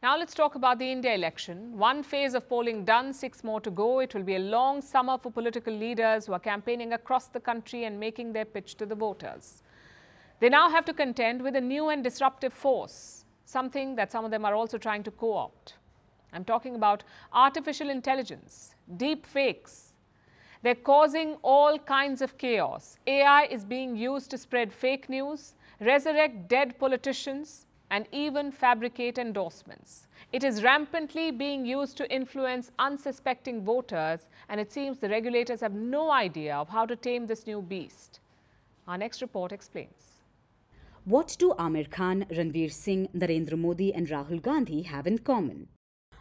Now let's talk about the India election. One phase of polling done, 6 more to go. It will be a long summer for political leaders who are campaigning across the country and making their pitch to the voters. They now have to contend with a new and disruptive force, something that some of them are also trying to co-opt. I'm talking about artificial intelligence, deep fakes. They're causing all kinds of chaos. AI is being used to spread fake news, resurrect dead politicians, and even fabricate endorsements. It is rampantly being used to influence unsuspecting voters, and it seems the regulators have no idea of how to tame this new beast. Our next report explains. What do Aamir Khan, Ranveer Singh, Narendra Modi and Rahul Gandhi have in common?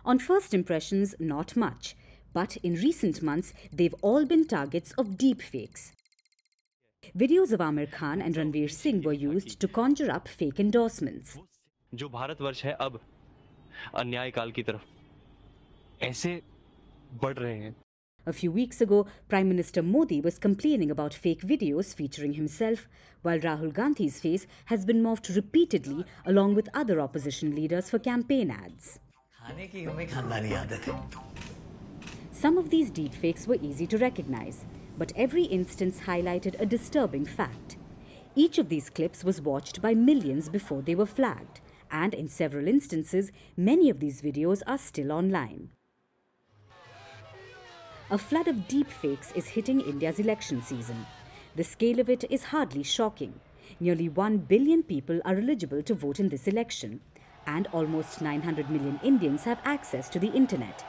On first impressions, not much. But in recent months, they've all been targets of deepfakes. Videos of Aamir Khan and Ranveer Singh were used to conjure up fake endorsements. जो भारतवर्ष है अब अन्याय काल की तरफ ऐसे बढ़ रहे हैं. A few weeks ago, Prime Minister Modi was complaining about fake videos featuring himself, while Rahul Gandhi's face has been morphed repeatedly along with other opposition leaders for campaign ads. Some of these deepfakes were easy to recognize, but every instance highlighted a disturbing fact. Each of these clips was watched by millions before they were flagged, and in several instances, many of these videos are still online. A flood of deepfakes is hitting India's election season. The scale of it is hardly shocking. Nearly 1 billion people are eligible to vote in this election, and almost 900 million Indians have access to the internet.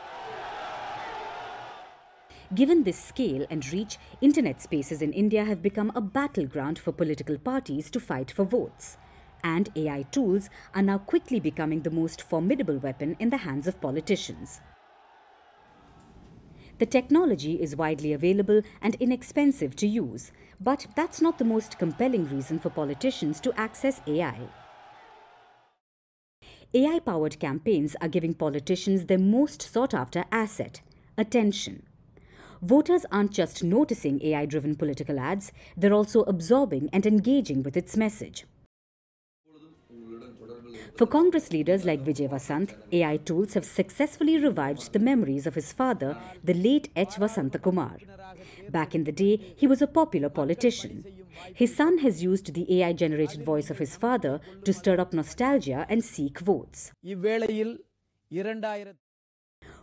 Given this scale and reach, internet spaces in India have become a battleground for political parties to fight for votes. And AI tools are now quickly becoming the most formidable weapon in the hands of politicians. The technology is widely available and inexpensive to use, but that's not the most compelling reason for politicians to access AI. AI-powered campaigns are giving politicians their most sought-after asset, attention. Voters aren't just noticing AI-driven political ads, they're also absorbing and engaging with its message. For Congress leaders like Vijay Vasanth, AI tools have successfully revived the memories of his father, the late H. Vasanthakumar. Back in the day, he was a popular politician. His son has used the AI-generated voice of his father to stir up nostalgia and seek votes.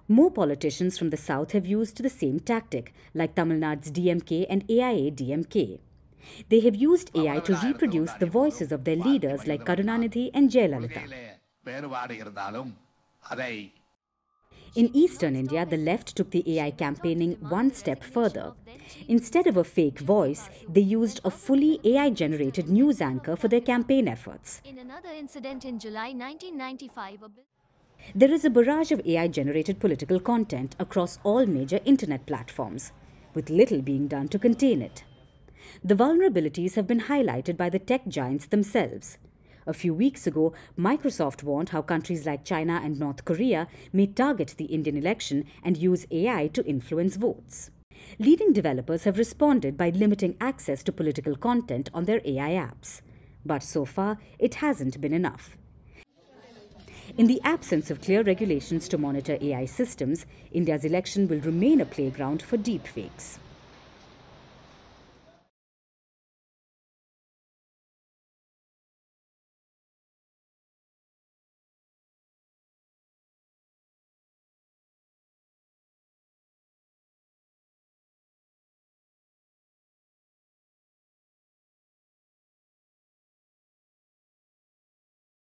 More politicians from the south have used the same tactic, like Tamil Nadu's DMK and AIA DMK. They have used AI to reproduce the voices of their leaders like Karunanidhi and Jayalalitha. In eastern India, the left took the AI campaigning one step further. Instead of a fake voice, they used a fully AI-generated news anchor for their campaign efforts. In another incident in July 1995, there is a barrage of AI-generated political content across all major internet platforms, with little being done to contain it. The vulnerabilities have been highlighted by the tech giants themselves. A few weeks ago, Microsoft warned how countries like China and North Korea may target the Indian election and use AI to influence votes. Leading developers have responded by limiting access to political content on their AI apps. But so far, it hasn't been enough. In the absence of clear regulations to monitor AI systems, India's election will remain a playground for deepfakes.